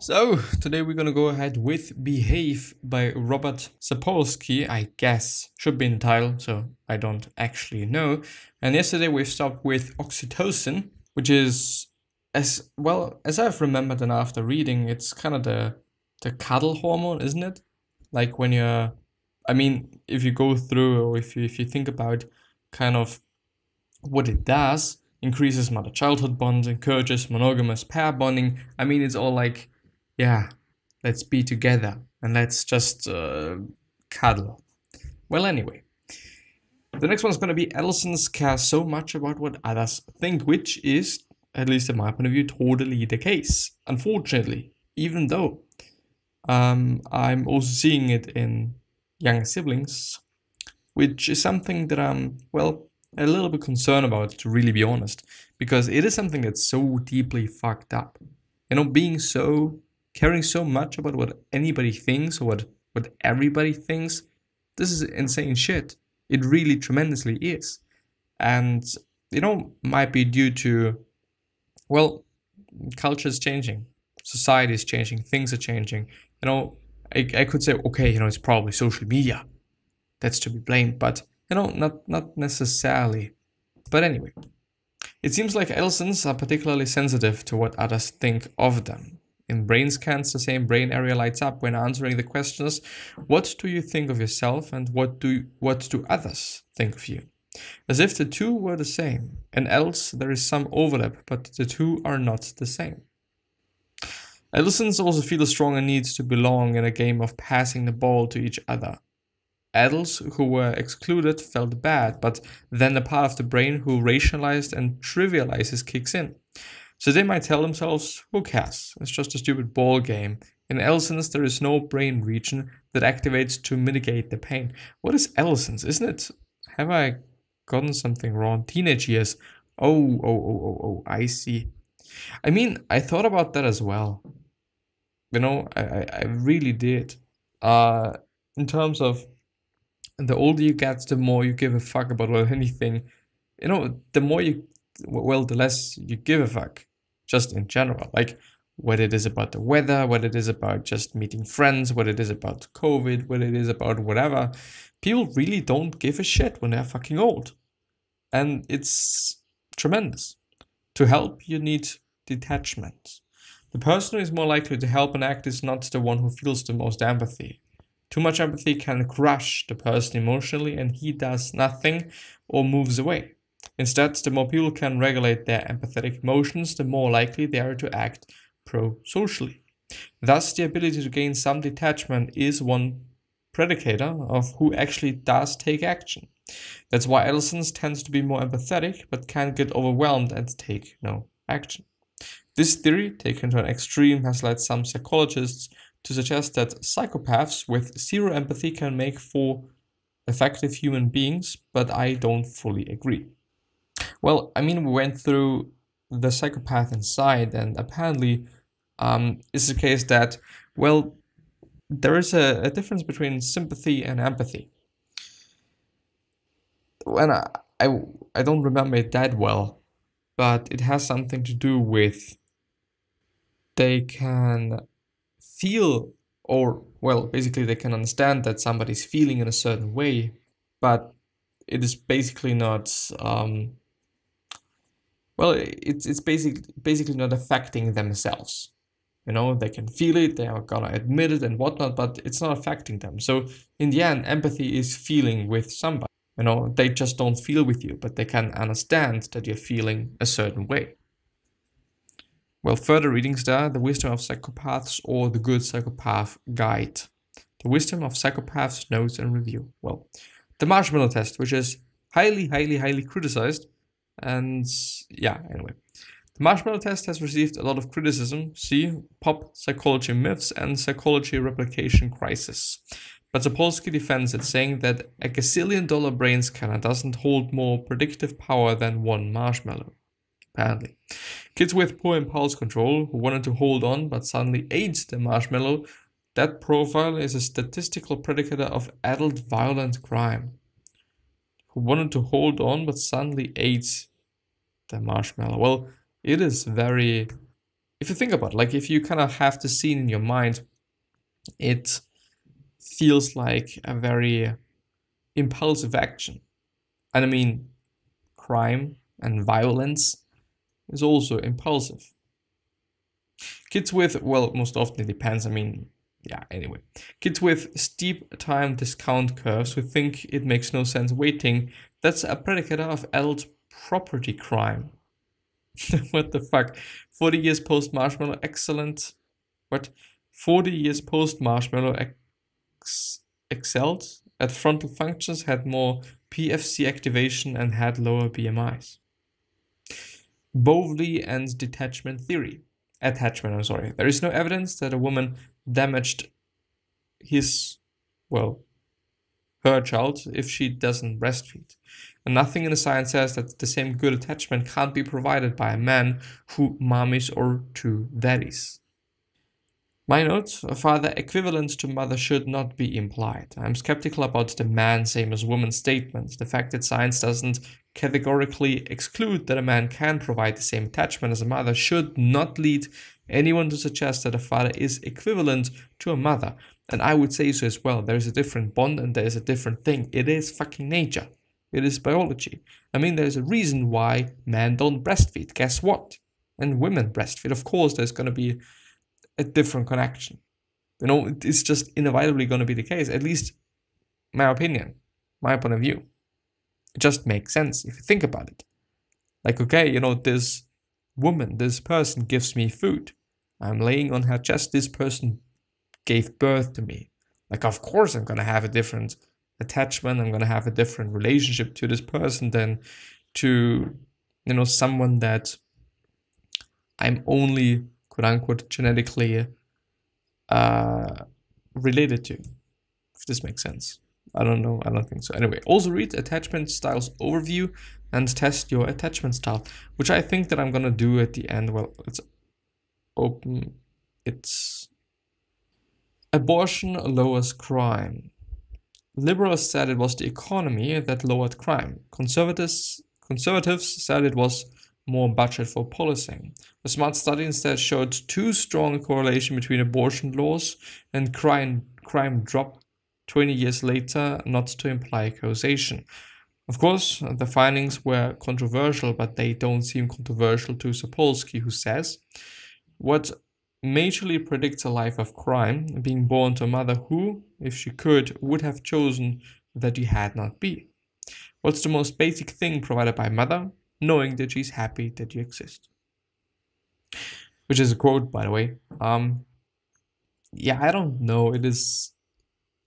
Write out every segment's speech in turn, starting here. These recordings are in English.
So today we're gonna go ahead with Behave by Robert Sapolsky, I guess. Should be in the title, so I don't actually know. And yesterday we've stopped with Oxytocin, which is, as well as I've remembered and after reading, it's kind of the cuddle hormone, isn't it? Like when you're, I mean, if you go through or if you think about kind of what it does, increases mother-childhood bonds, encourages monogamous pair bonding. I mean, it's all like, yeah, let's be together and let's just cuddle. Well, anyway, the next one's going to be adolescents care so much about what others think, which is, at least in my point of view, totally the case. Unfortunately, even though I'm also seeing it in younger siblings, which is something that I'm, well, a little bit concerned about, to really be honest, because it is something that's so deeply fucked up. You know, being so, caring so much about what anybody thinks or what everybody thinks, this is insane shit. It really tremendously is. And, you know, might be due to, well, culture is changing, society is changing, things are changing. You know, I could say, okay, you know, it's probably social media that's to be blamed, but, you know, not necessarily. But anyway, it seems like adolescents are particularly sensitive to what others think of them. In brain scans, the same brain area lights up when answering the questions, what do you think of yourself and what do others think of you? As if the two were the same, and else there is some overlap, but the two are not the same. Adolescents also feel a stronger need to belong in a game of passing the ball to each other. Adults who were excluded felt bad, but then the part of the brain who rationalized and trivializes kicks in. So they might tell themselves, who cares, it's just a stupid ball game. In adolescence, there is no brain region that activates to mitigate the pain. What is adolescence, isn't it? Have I gotten something wrong? Teenage years. Oh, I see. I mean, I thought about that as well. You know, I really did. In terms of the older you get, the more you give a fuck about anything. You know, the more you, well, the less you give a fuck, just in general. Like, what it is about the weather, what it is about just meeting friends, what it is about COVID, what it is about whatever. People really don't give a shit when they're fucking old. And it's tremendous. To help, you need detachment. The person who is more likely to help and act is not the one who feels the most empathy. Too much empathy can crush the person emotionally, and he does nothing or moves away. Instead, the more people can regulate their empathetic emotions, the more likely they are to act pro-socially. Thus, the ability to gain some detachment is one predicator of who actually does take action. That's why adolescents tend to be more empathetic, but can get overwhelmed and take no action. This theory, taken to an extreme, has led some psychologists to suggest that psychopaths with zero empathy can make for effective human beings, but I don't fully agree. Well, I mean, we went through The Psychopath Inside, and apparently it's the case that, well, there is a difference between sympathy and empathy. And I don't remember it that well, but it has something to do with they can feel, or, well, basically they can understand that somebody's feeling in a certain way, but it is basically not, well, it's basically not affecting themselves. You know, they can feel it, they are gonna admit it and whatnot, but it's not affecting them. So in the end, empathy is feeling with somebody. You know, they just don't feel with you, but they can understand that you're feeling a certain way. Well, further readings there, The Wisdom of Psychopaths or The Good Psychopath Guide. The Wisdom of Psychopaths Notes and Review. Well, The Marshmallow Test, which is highly criticized. And yeah, anyway. The Marshmallow Test has received a lot of criticism. See, Pop Psychology Myths and Psychology Replication Crisis. But Sapolsky defends it, saying that a gazillion-dollar brain scanner doesn't hold more predictive power than one marshmallow, apparently. Kids with poor impulse control who wanted to hold on but suddenly ate the marshmallow, that profile is a statistical predictor of adult violent crime. Who wanted to hold on but suddenly ate the marshmallow. Well, it is very if you think about it, like if you kind of have the scene in your mind, it feels like a very impulsive action. And I mean, crime and violence is also impulsive. Kids with, well, most often it depends, I mean, yeah, anyway. Kids with steep time discount curves who think it makes no sense waiting, that's a predicate of adult property crime. What the fuck? 40 years post-Marshmallow, excellent. What? 40 years post-Marshmallow excelled at frontal functions, had more PFC activation and had lower BMIs. Bowlby and detachment theory. Attachment, I'm sorry. There is no evidence that a woman damaged his, well, her child if she doesn't breastfeed. And nothing in the science says that the same good attachment can't be provided by a man who mommies or two daddies. My note, a father equivalent to mother should not be implied. I'm skeptical about the man same as woman statement. The fact that science doesn't categorically exclude that a man can provide the same attachment as a mother should not lead anyone to suggest that a father is equivalent to a mother. And I would say so as well. There is a different bond and there is a different thing. It is fucking nature. It is biology. I mean, there is a reason why men don't breastfeed. Guess what? And women breastfeed. Of course, there's going to be a different connection. You know, it's just inevitably going to be the case. At least my opinion, my point of view. It just makes sense if you think about it. Like, okay, you know, this woman, this person gives me food. I'm laying on her chest. This person gave birth to me. Like, of course, I'm going to have a different attachment. I'm going to have a different relationship to this person than to, you know, someone that I'm only, quote unquote, genetically related to. If this makes sense. I don't know. I don't think so. Anyway, also read Attachment Styles Overview and Test Your Attachment Style, which I think that I'm going to do at the end. Well, let's open. It's Abortion Lowers Crime. Liberals said it was the economy that lowered crime. Conservatives said it was more budget for policing. A smart study instead showed too strong a correlation between abortion laws and crime dropped 20 years later, not to imply causation. Of course, the findings were controversial, but they don't seem controversial to Sapolsky, who says, what majorly predicts a life of crime, being born to a mother who, if she could, would have chosen that you had not be. What's the most basic thing provided by mother? Knowing that she's happy that you exist. Which is a quote, by the way. Yeah, I don't know. It is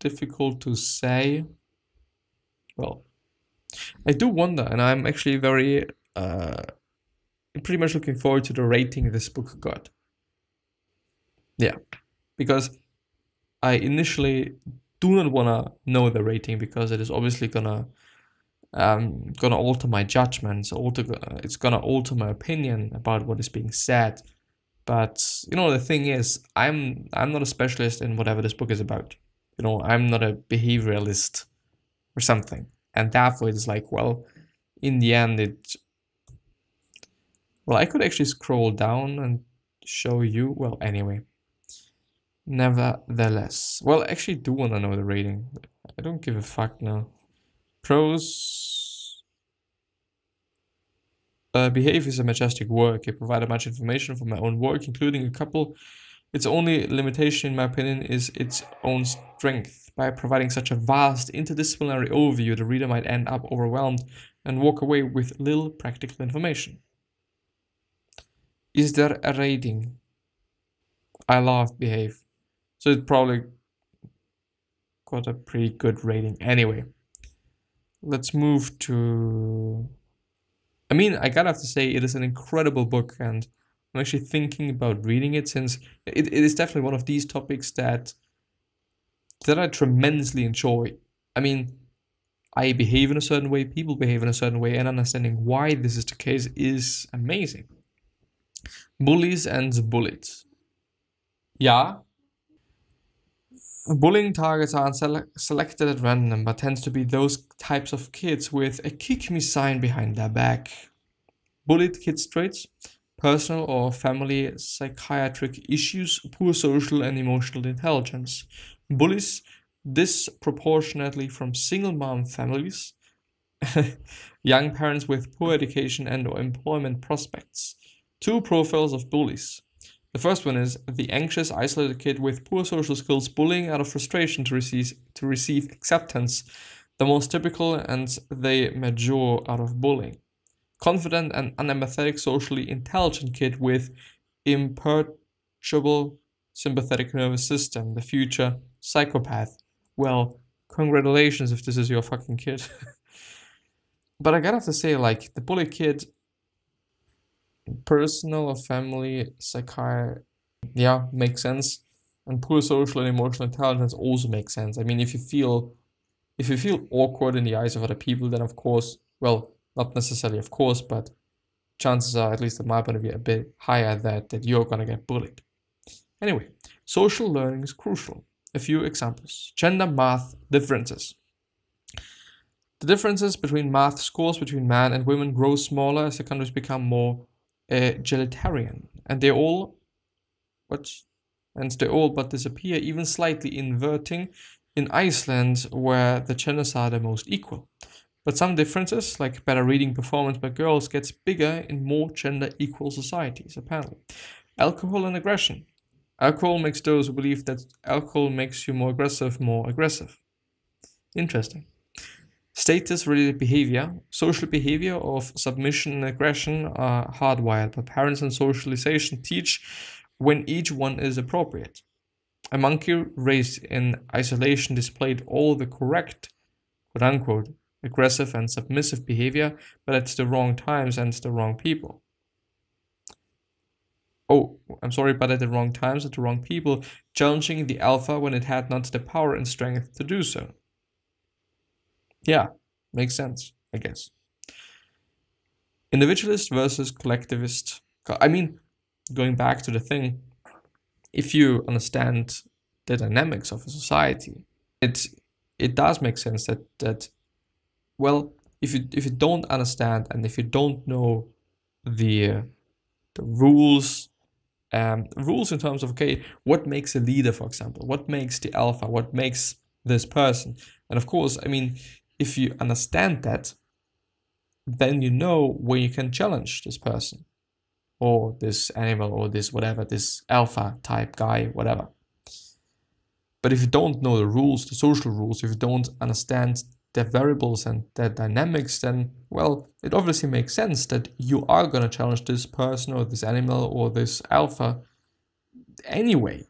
difficult to say. Well, I do wonder, and I'm actually very pretty much looking forward to the rating this book got. Yeah, because I initially do not want to know the rating, because it is obviously gonna alter my judgments, it's gonna alter my opinion about what is being said. But you know, the thing is, I'm not a specialist in whatever this book is about. You know, I'm not a behavioralist or something. And therefore it's like, well, in the end it... Well, I could actually scroll down and show you. Well, anyway. Nevertheless. Well, I actually do want to know the rating. I don't give a fuck now. Pros. Behave is a majestic work. It provided much information for my own work, including a couple... Its only limitation, in my opinion, is its own strength. By providing such a vast interdisciplinary overview, the reader might end up overwhelmed and walk away with little practical information. Is there a rating? I love Behave. So it probably got a pretty good rating. Anyway, let's move to... I mean, I gotta have to say, it is an incredible book, and I'm actually thinking about reading it, since it is definitely one of these topics that I tremendously enjoy. I mean, I behave in a certain way, people behave in a certain way, and understanding why this is the case is amazing. Bullies and bullets. Yeah. Bullying targets are selected at random, but tends to be those types of kids with a kick me sign behind their back. Bullied kids traits. personal or family psychiatric issues, poor social and emotional intelligence, bullies disproportionately from single mom families, young parents with poor education and or employment prospects. Two profiles of bullies. The first one is the anxious, isolated kid with poor social skills bullying out of frustration to receive acceptance, the most typical, and they mature out of bullying. Confident and unempathetic, socially intelligent kid with imperturbable sympathetic nervous system, the future psychopath. Well, congratulations if this is your fucking kid. But I gotta have to say, like, the bully kid, personal or family psychiatry, yeah, makes sense. And poor social and emotional intelligence also makes sense. I mean, if you feel awkward in the eyes of other people, then of course, well, not necessarily of course, but chances are, at least at my point of view, a bit higher that you're gonna get bullied. Anyway, social learning is crucial. A few examples. Gender math differences. The differences between math scores between men and women grow smaller as the countries become more egalitarian, and they all but disappear, even slightly inverting in Iceland, where the genders are the most equal. But some differences, like better reading performance by girls, gets bigger in more gender equal societies, apparently. Alcohol and aggression. Alcohol makes those who believe that alcohol makes you more aggressive. Interesting. Status-related behavior, social behavior of submission and aggression are hardwired, but parents and socialization teach when each one is appropriate. A monkey raised in isolation displayed all the correct, quote-unquote, aggressive and submissive behavior, but at the wrong times and the wrong people. Oh, I'm sorry, but at the wrong times and the wrong people, challenging the alpha when it had not the power and strength to do so. Yeah, makes sense, I guess. Individualist versus collectivist. I mean, going back to the thing, if you understand the dynamics of a society, it does make sense that well, if you don't understand and if you don't know the rules, rules in terms of, okay, what makes a leader, for example, what makes the alpha, what makes this person, and of course, I mean, if you understand that, then you know where you can challenge this person or this animal or this whatever, this alpha type guy, whatever. But if you don't know the rules, the social rules, if you don't understand their variables and their dynamics, then, well, it obviously makes sense that you are going to challenge this person or this animal or this alpha anyway.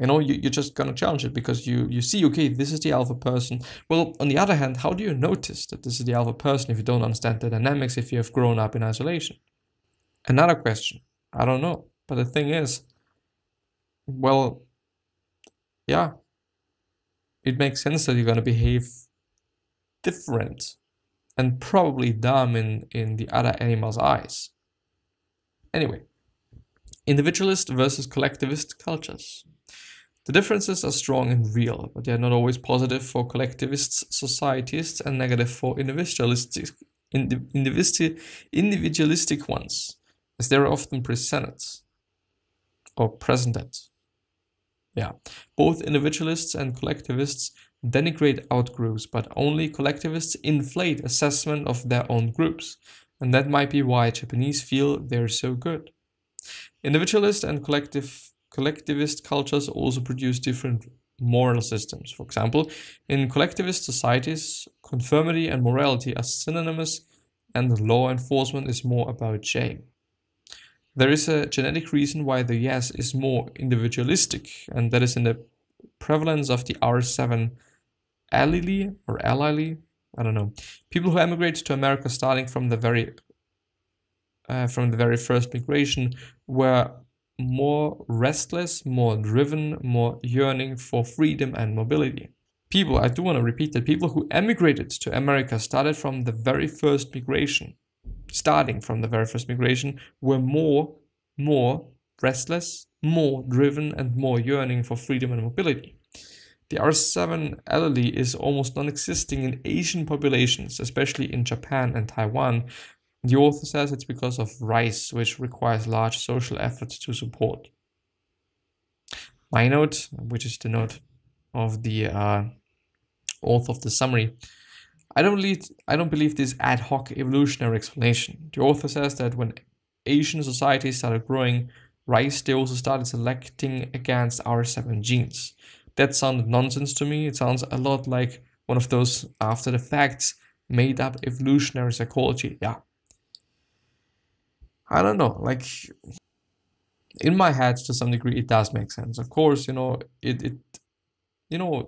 You know, you're just going to challenge it because you see, okay, this is the alpha person. Well, on the other hand, how do you notice that this is the alpha person if you don't understand the dynamics, if you have grown up in isolation? Another question. I don't know. But the thing is, well, yeah, it makes sense that you're going to behave different and probably dumb in the other animal's eyes. Anyway, individualist versus collectivist cultures. The differences are strong and real, but they are not always positive for collectivists, societists, and negative for individualistic ones, as they are often presented. Yeah, both individualists and collectivists denigrate out-groups, but only collectivists inflate assessment of their own groups, and that might be why Japanese feel they are so good. Individualist and collectivist cultures also produce different moral systems. For example, in collectivist societies, conformity and morality are synonymous, and law enforcement is more about shame. There is a genetic reason why the yes is more individualistic, and that is in the prevalence of the R7 allele, or allele, I don't know. People who emigrate to America starting from the very first migration were more restless, more driven, more yearning for freedom and mobility. People, I do want to repeat that, people who emigrated to America starting from the very first migration, were more restless, more driven, and more yearning for freedom and mobility. The R7 allele is almost non-existing in Asian populations, especially in Japan and Taiwan, The author says it's because of rice, which requires large social efforts to support. My note, which is the note of the author of the summary, I don't believe this ad hoc evolutionary explanation. The author says that when Asian societies started growing rice, they also started selecting against R7 genes. That sounded nonsense to me. It sounds a lot like one of those after the facts made up evolutionary psychology. Yeah. I don't know, like, in my head, to some degree, it does make sense. Of course, you know, you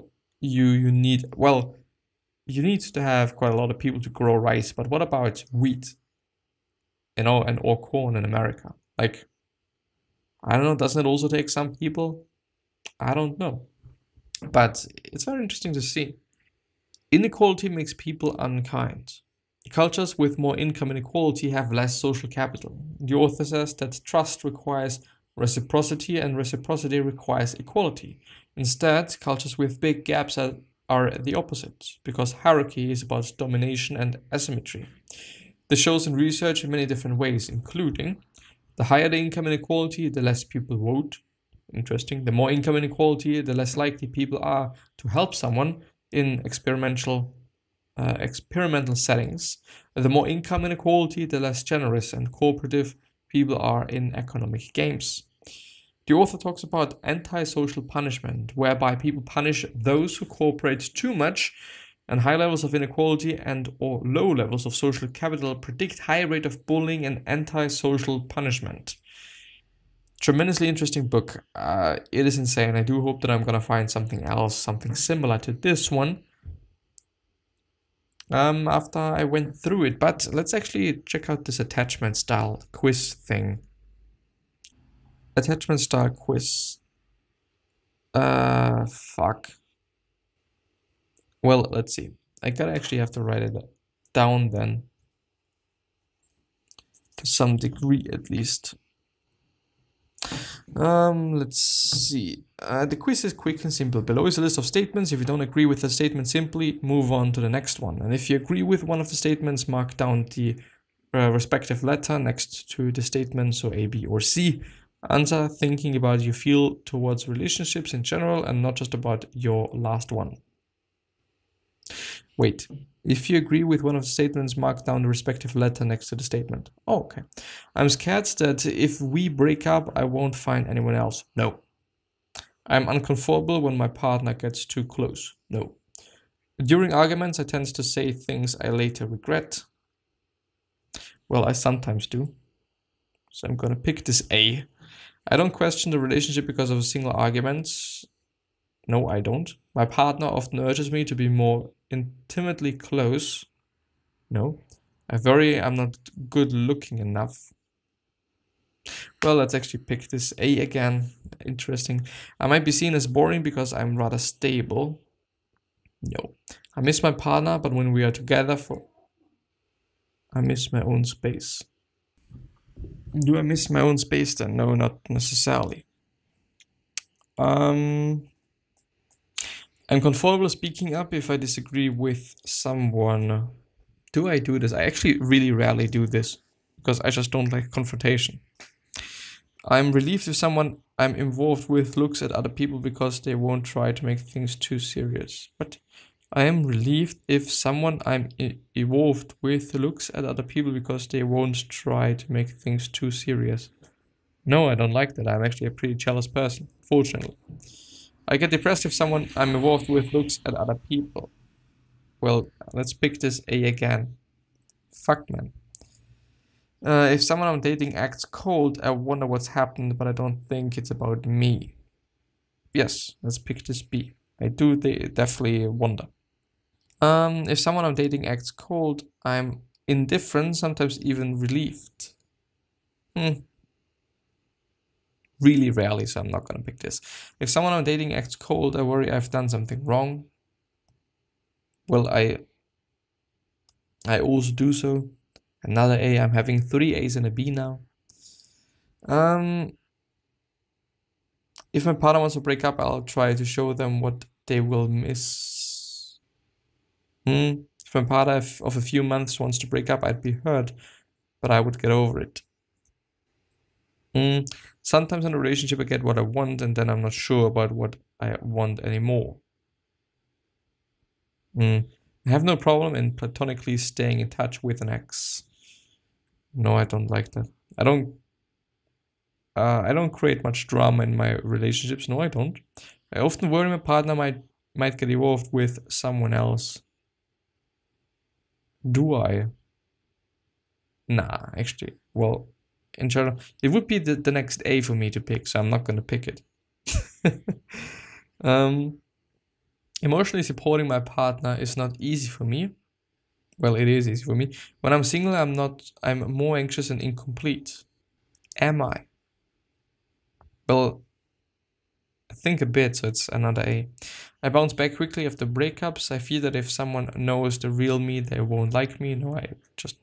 need to have quite a lot of people to grow rice, but what about wheat, you know, and or corn in America? Like, I don't know, doesn't it also take some people? I don't know, but it's very interesting to see. Inequality makes people unkind. Cultures with more income inequality have less social capital. The author says that trust requires reciprocity and reciprocity requires equality. Instead, cultures with big gaps are the opposite, because hierarchy is about domination and asymmetry. This shows in research in many different ways, including the higher the income inequality, the less people vote. Interesting. The more income inequality, the less likely people are to help someone in experimental settings. The more income inequality, the less generous and cooperative people are in economic games. The author talks about antisocial punishment, whereby people punish those who cooperate too much, and high levels of inequality and or low levels of social capital predict high rate of bullying and antisocial punishment. Tremendously interesting book. It is insane. I do hope that I'm gonna find something else, something similar to this one, after I went through it. But let's actually check out this attachment style quiz thing. Attachment style quiz. Fuck. Well, let's see. I gotta actually have to write it down then. To some degree, at least. Let's see. The quiz is quick and simple. Below is a list of statements. If you don't agree with the statement, simply move on to the next one. And if you agree with one of the statements, mark down the respective letter next to the statement, so A, B, or C. Answer thinking about your feel towards relationships in general and not just about your last one. Wait. If you agree with one of the statements, mark down the respective letter next to the statement. Oh, okay. I'm scared that if we break up, I won't find anyone else. No. I'm uncomfortable when my partner gets too close. No. During arguments, I tend to say things I later regret. Well, I sometimes do. So I'm gonna pick this A. I don't question the relationship because of a single argument. No, I don't. My partner often urges me to be more intimately close. No. I'm not good looking enough. Well, let's actually pick this A again. Interesting. I might be seen as boring because I'm rather stable. No. I miss my partner, but when we are together I miss my own space. Do I miss my own space then? No, not necessarily. I'm comfortable speaking up if I disagree with someone. Do I do this? I actually really rarely do this because I just don't like confrontation. I'm relieved if someone I'm involved with looks at other people because they won't try to make things too serious. But I am relieved if someone I'm involved with looks at other people because they won't try to make things too serious. No, I don't like that. I'm actually a pretty jealous person, fortunately. I get depressed if someone I'm involved with looks at other people. Well, let's pick this A again. Fuck, man. If someone I'm dating acts cold, I wonder what's happened, but I don't think it's about me. Yes, let's pick this B. I do definitely wonder. If someone I'm dating acts cold, I'm indifferent, sometimes even relieved. Really rarely, so I'm not gonna pick this. If someone I'm dating acts cold, I worry I've done something wrong. Well, I also do so. Another A. I'm having 3 A's and a B now. If my partner wants to break up, I'll try to show them what they will miss. If my partner of a few months wants to break up, I'd be hurt. but I would get over it. Sometimes in a relationship I get what I want and then I'm not sure about what I want anymore. I have no problem in platonically staying in touch with an ex. No, I don't like that. I don't create much drama in my relationships. No, I don't. I often worry my partner might get involved with someone else. Do I? Nah, actually. Well, in general, it would be the next A for me to pick, so I'm not going to pick it. Emotionally supporting my partner is not easy for me. Well, it is easy for me. When I'm single, I'm more anxious and incomplete. Am I? Well, I think a bit, so it's another A. I bounce back quickly after breakups. I fear that if someone knows the real me, they won't like me. No, I just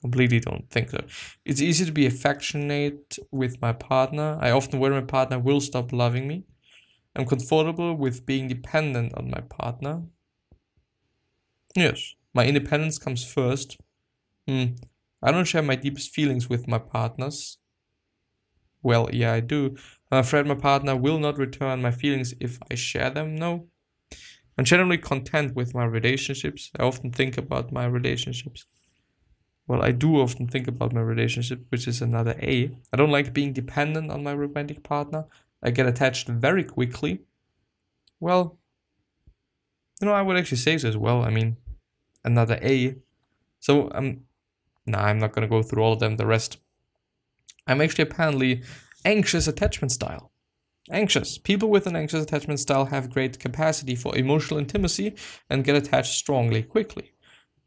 completely don't think so. It's easy to be affectionate with my partner. I often worry my partner will stop loving me. I'm comfortable with being dependent on my partner. Yes, my independence comes first. I don't share my deepest feelings with my partners. Well, yeah, I do. I'm afraid my partner will not return my feelings if I share them. No. I'm generally content with my relationships. I often think about my relationships. Well, I do often think about my relationship, which is another A. I don't like being dependent on my romantic partner. I get attached very quickly. Well, you know, I would actually say so as well. I mean, another A. So, nah, I'm not going to go through all of them, the rest. I'm actually apparently anxious attachment style. Anxious. People with an anxious attachment style have great capacity for emotional intimacy and get attached strongly quickly.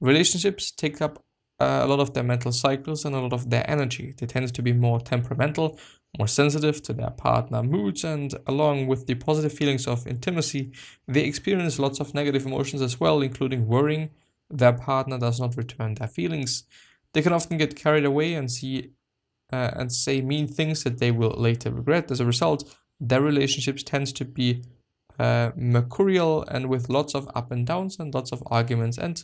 Relationships take up a lot of their mental cycles and a lot of their energy. They tend to be more temperamental, more sensitive to their partner moods, and along with the positive feelings of intimacy, they experience lots of negative emotions as well, including worrying their partner does not return their feelings. They can often get carried away and say mean things that they will later regret. As a result, their relationships tend to be mercurial and with lots of up and downs and lots of arguments and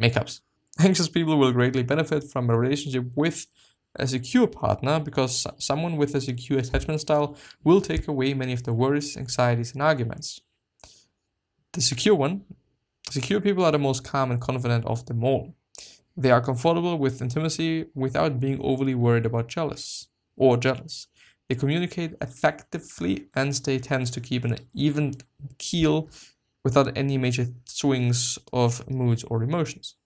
makeups. Anxious people will greatly benefit from a relationship with a secure partner, because someone with a secure attachment style will take away many of the worries, anxieties, and arguments. Secure people are the most calm and confident of them all. They are comfortable with intimacy without being overly worried about jealous. They communicate effectively and they tend to keep an even keel without any major swings of moods or emotions.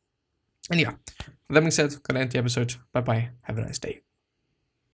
And yeah, that being said, gonna end the episode. Bye bye. Have a nice day.